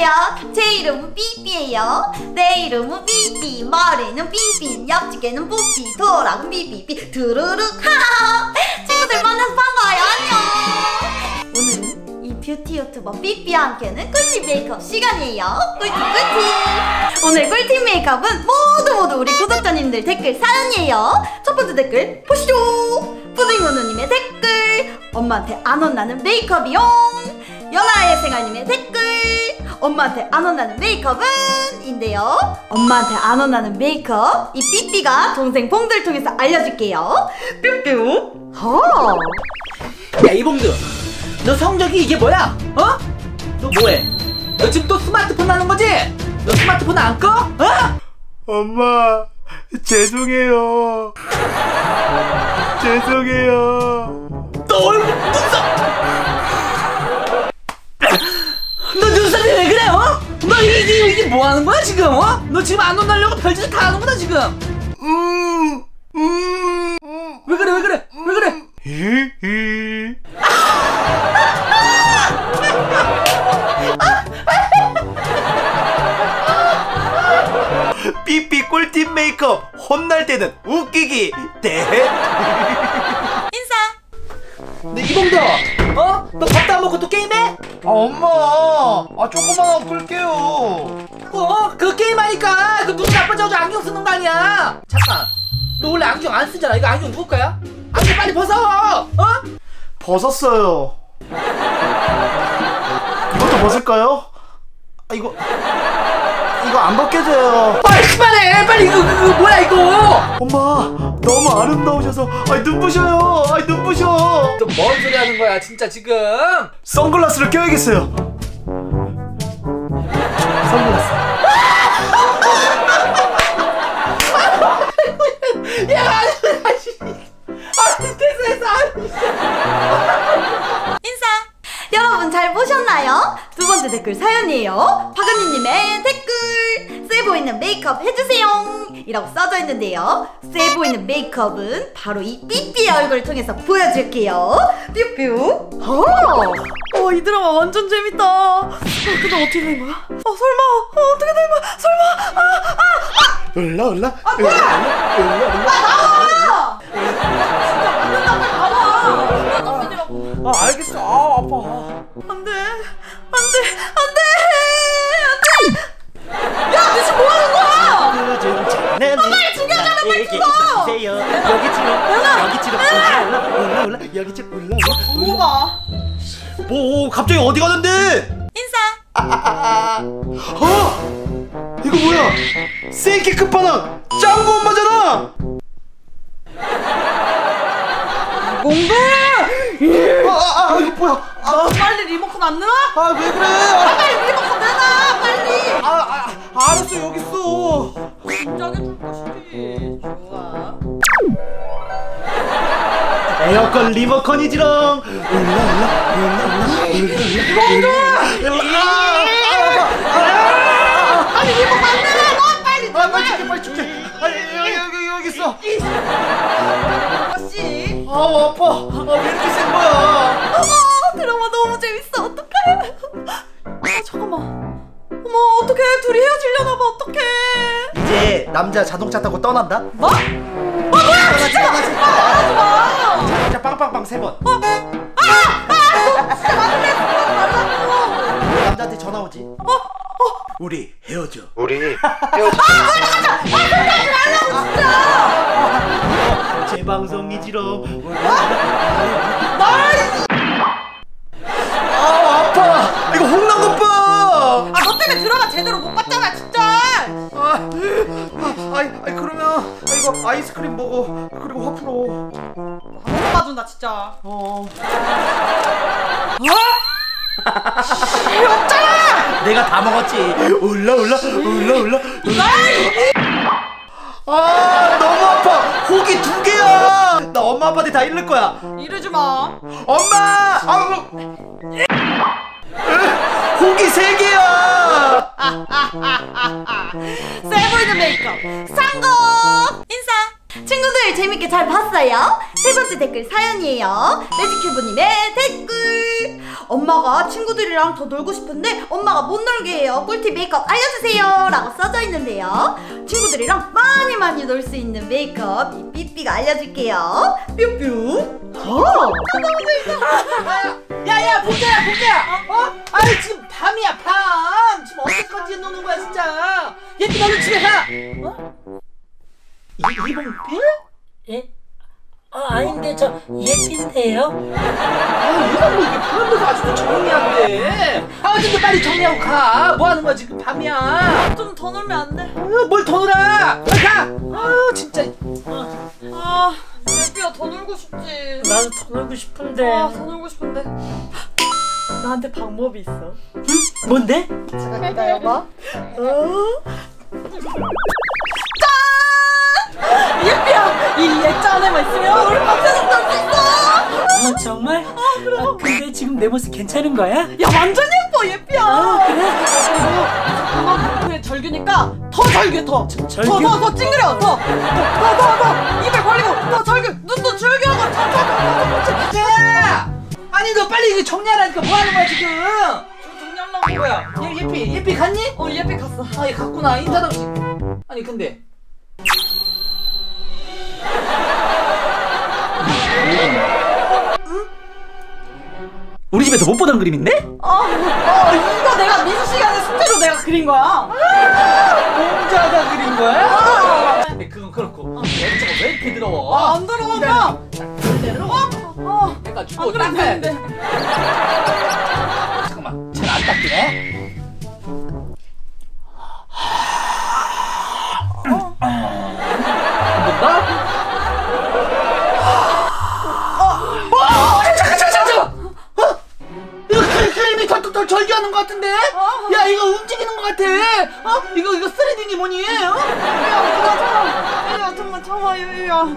안녕하세요. 제 이름은 삐삐예요. 내 이름은 삐삐. 머리는 삐삐. 옆집게는 뽀삐. 도라고 삐삐삐. 두루룩. 하하. 친구들 만나서 반가워요. 안녕. 오늘은 이 뷰티 유튜버 삐삐와 함께하는 꿀팁 메이크업 시간이에요. 꿀팁. 오늘 꿀팁 메이크업은 모두 우리 구독자님들 댓글 사연이에요. 첫 번째 댓글 보시죠. 푸딩노노님의 댓글. 엄마한테 안 혼나는 메이크업이요. 연아의 생활님의 댓글. 엄마한테 안 혼나는 메이크업은? 인데요. 엄마한테 안 혼나는 메이크업 이 삐삐가 동생 봉두를 통해서 알려줄게요. 뿅뿅. 허. 야 이봉두, 너 성적이 이게 뭐야? 어? 너 뭐해? 너 지금 또 스마트폰 하는 거지? 너 스마트폰 안 꺼? 어? 엄마 죄송해요. 죄송해요. 너 얼굴 왜 그래? 어? 너 이게 뭐 하는 거야 지금? 어? 너 지금 안 혼나려고 별짓을 다 하는구나 지금. 왜 그래 왜 그래 왜 그래? 삐삐 꿀팁 메이크업 혼날 때는 웃기기 때. 인사. 네 이봉두. 어? 너 밥 다 먹고 또 게임해? 아 엄마, 아 조금만 끌게요. 어? 그 게임하니까 그 눈 나빠져서 안경 쓰는 거 아니야? 잠깐, 너 원래 안경 안 쓰잖아. 이거 안경 누구 거야? 안경 빨리 벗어! 어? 벗었어요. 이것도 벗을까요? 아 이거 안 벗겨져요. 빨리 그만해! 빨리 이거 뭐야 이거! 엄마 너무 아름다우셔서 아이 눈부셔요. 아이 눈부셔. 또 뭔 소리 하는 거야 진짜 지금? 선글라스를 껴야겠어요. 선글라스. 야 아니 됐어. 인사. 여러분 잘 보셨나요? 두 번째 댓글 사연이에요. 박은희님의 댓글. 쎄 보이는 메이크업 해주세요. 이라고 써져 있는데요. 쎄 보이는 메이크업은 바로 이 삐삐 얼굴을 통해서 보여줄게요. 뾰뾰. 어, 이 드라마 완전 재밌다. 근데 어떻게 된 거야? 설마. 어떻게 된 거야? 설마. 올라. 아, 뭐야? 나와. 진짜 나와. 아, 알겠어. 아, 아파. 안 돼. 야, 대체 뭐 하는 거야? 빨리 죽여줘라 빨리 죽어! 여기 치러 올라 뭐가? 뭐 갑자기 어디 가는데? 인사. 어? 이거 뭐야? 세이키 끝판왕 짱구 엄마잖아! 뭔데? 이거 뭐야? 빨리 리모컨 안 넣어? 아 왜 그래? 빨리 리모컨 내놔 빨리! 알았어 여기 있어. 진작에 듣고 싶지. 좋아. 에어컨 리모컨이지롱. 올라. 아니 리모컨 만들어. 빨리 줄게. 여기 있어. 아씨. 아우 아파. 아 왜 이렇게 센 거야? 아 드라마 너무 재밌어. 어떡해? 아 잠깐만. 어머 어떡해 둘이 헤어지려나봐. 어떡해 이제 남자 자동차 타고 떠난다? 뭐? 뭐야 진짜 말하지마. 진짜 빵빵빵 3번 너 진짜 맞네. 말라고 남자한테 전화오지. 우리 헤어져. 아 그러지 말라고 진짜. 재방송이지롱. 아 아파. 이거 혼난 것 봐. 아 너 때문에 드라마 제대로 못 봤잖아 진짜. 그러면 이거 아이스크림 먹어. 그리고 화풀어. 안 봐준다 진짜. 없잖아. 내가 다 먹었지. 올라. 아 너무 아파. 혹이 2개야. 나 엄마 아빠한테 다 잃을 거야. 이러지 마. 엄마. 고기 3개야! 쎄 보이는 메이크업 성공! 인사! 친구들 재밌게 잘 봤어요? 세 번째 댓글 사연이에요. 매직큐브님의 댓글. 엄마가 친구들이랑 더 놀고 싶은데 엄마가 못 놀게 해요. 꿀팁 메이크업 알려주세요 라고 써져 있는데요, 친구들이랑 많이 놀 수 있는 메이크업 이 삐삐가 알려줄게요. 뾰뾰. 어? 야야 봉자야 어? 아니 지금 밤이야 밤. 지금 언제까지 노는 거야 진짜. 얘들 너는 집에 가. 어? 이봉두? 예? 아 아닌데 저 예삐인데요? 아 얘가 뭐 이게 사람들도 아직도 정리 안 돼. 아 근데 빨리 정리하고 가. 뭐 하는 거야 지금 밤이야. 좀 더 놀면 안 돼? 뭘 더 놀아. 빨리 가. 아 진짜. 아 예삐야 더 놀고 싶지. 나도 더 놀고 싶은데. 아 더 놀고 싶은데. 나한테 방법이 있어. 응? 뭔데? 잠깐 기다려봐. 예삐야 이 액자 안에만 있으면 우리 밤새도록 놀 수 있어. 정말? 아 그래. 아, 근데 지금 내 모습 괜찮은 거야? 야 완전 예뻐 예삐야. 아 그래? 그만 후에 절규니까 더 절규 더 찡그려 더 입을 벌리고 더 절규 눈도 절규하고 더. 아니 너 빨리 이거 정리하라니까. 뭐 하는 거야 지금? 정리하려고 온 거야. 예삐 갔니? 어 예삐 갔어. 아 얘 갔구나. 인사도 없이. 아니 근데 우리 집에서 못 보던 그림인데? 이거 내가 미술 시간에 숙제로 내가 그린 거야. 봉자가 그린 거야? 근데 그건 그렇고 액자가 왜 이렇게 더러워? 안 더러워. 들어가? 내가 주고 닦아야 돼. 잠깐만 잘 안 닦이네. 절규하는 것 같은데? 야 이거 움직이는 것 같아. 이거 3D니 뭐니? 야 잠깐만 참아.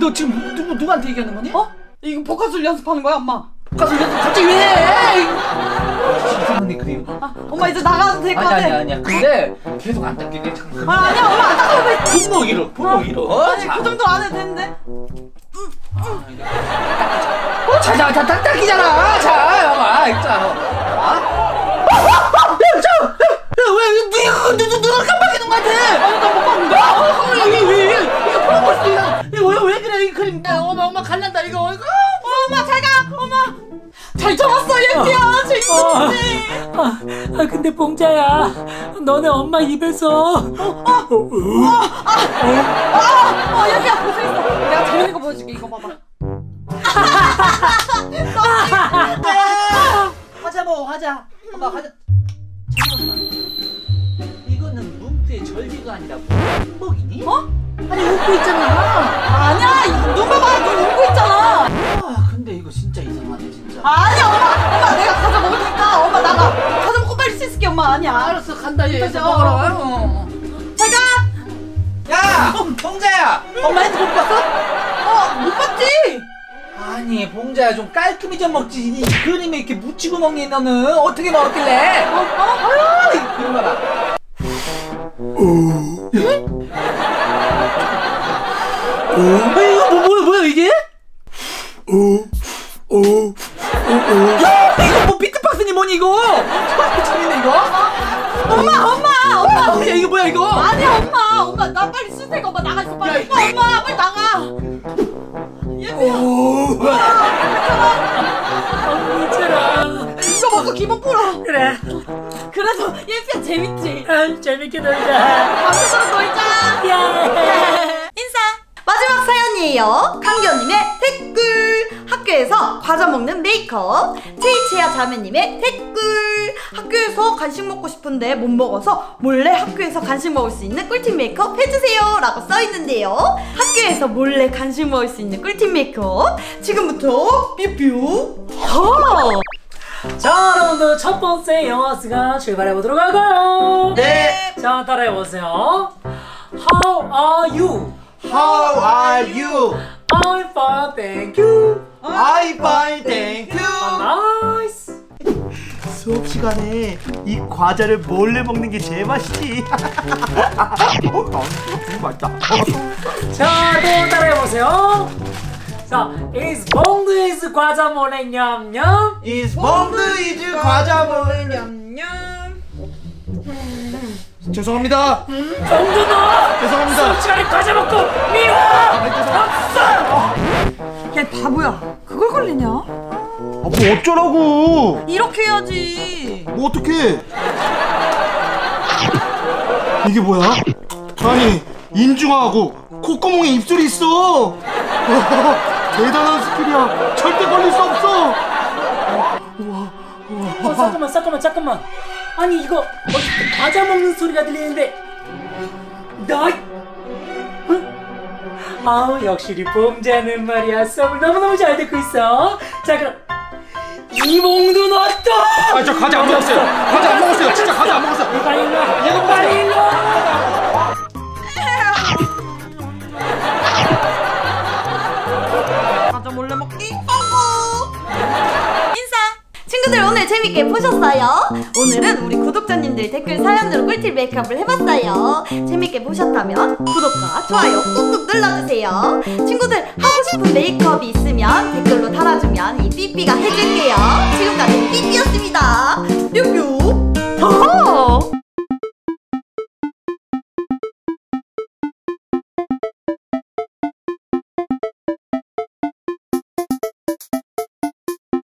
너 지금 누구한테 얘기하는 거니? 이거 복화술 연습하는 거야 엄마? 복화술 연습 갑자기 왜 해? 이상한데 그림. 엄마 이제 나가도 될 것 같아. 아니야 근데 계속 안 닦이게. 아니야 엄마 안 닦아도 돼. 분노 잃어. 아니 그 정도 안 해도 되는데. 자 닦이잖아. 자 엄마 있잖아. 왜 누가 깜빡이는 것 같아? 아니 나 못 봤는데? 이거 풀어볼 수 있나? 이거 왜 그래 이 그림? 엄마 갈란다 이거. 엄마 잘 가. 엄마 잘 잡았어 예삐야. 재밌었지? 근데 봉자야 너네 엄마 입에서 예삐야 고생했어. 내가 재밌는 거 보여줄게. 이거 봐봐. 하자 엄마 하자. 이거는 문구의 절규가 아니라 행복이니? 아니 웃고 있잖아. 아니야 이거 눈 봐봐. 눈 웃고 있잖아. 근데 이거 진짜 이상하네 진짜. 아니야 엄마 내가 과자 먹을 테니까 엄마 나가. 과자 먹고 빨리 씻을게 엄마. 아니야 알았어 간다 얘. 잘가. 야 봉자야. 엄마 핸드폰 못 봤어? 못 봤지? 아니 봉자야 좀 깔끔히 좀 먹지. 이 그림에 이렇게 묻히고 먹니 너는. 어떻게 먹었길래? 아유 그림 봐봐. 이거 뭐야 이게? 야 이거 뭐 비트박스니 뭐니 이거? 재밌네 이거. 엄마 야 이거 뭐야 이거? 아니야 엄마 나 빨리 쓸 테니까 엄마 나가 있어 빨리. 엄마 빨리 나가. 이거 먹고 기분 풀어. 그래. 그래서 예삐야 재밌지? 재밌게 놀자. 밤새도록 놀자. 인사. 마지막 사연이에요. 강기현님의 댓글. 학교에서 과자 먹는 메이크업. 체이치야 자매님의 댓글. 학교에서 간식 먹고 싶은데 못 먹어서 몰래 학교에서 간식 먹을 수 있는 꿀팁 메이크업 해주세요 라고 써있는데요, 학교에서 몰래 간식 먹을 수 있는 꿀팁 메이크업 지금부터 삐삐. 자 여러분들 첫 번째 영화 시간 출발해보도록 하고요. 네. 자 따라해보세요. How are you? How are you? I'm fine, thank you. I'm fine, thank you. Nice. 수업 시간에 이 과자를 몰래 먹는 게 제일 맛있지. 맛있다. 자, 또 따라해보세요. 자, is 봉두이즈 과자 몰래 냠냠. is 봉두이즈 과자 먹으렴요. 죄송합니다. 정준아. 죄송합니다. 수업 시간에 과자 먹고 미워. 없어. 야 바보야. 그걸 걸리냐? 아, 뭐 어쩌라고? 이렇게 해야지. 뭐 어떡해? 이게 뭐야? 아니 인중하고 콧구멍에 입술이 있어. 대단한 스킬이야. 절대 걸릴 수 없어. 우와. 잠깐만. 아니 이거 과자 먹는 소리가 들리는데 나? 응? 아우 역시 우리 봉자는 말이야 썸을 너무너무 잘 듣고 있어. 자 그럼 이봉두 넣었다. 아 저 과자 안 먹었어요. 진짜 과자 안 먹었어요. 빨리 일로 와. 얘가 빨리 일로 와. 친구들 오늘 재밌게 보셨어요? 오늘은 우리 구독자님들 댓글 사연으로 꿀팁 메이크업을 해봤어요. 재밌게 보셨다면 구독과 좋아요 꾹꾹 눌러주세요. 친구들 하고 싶은 메이크업이 있으면 댓글로 달아주면 이 삐삐가 해줄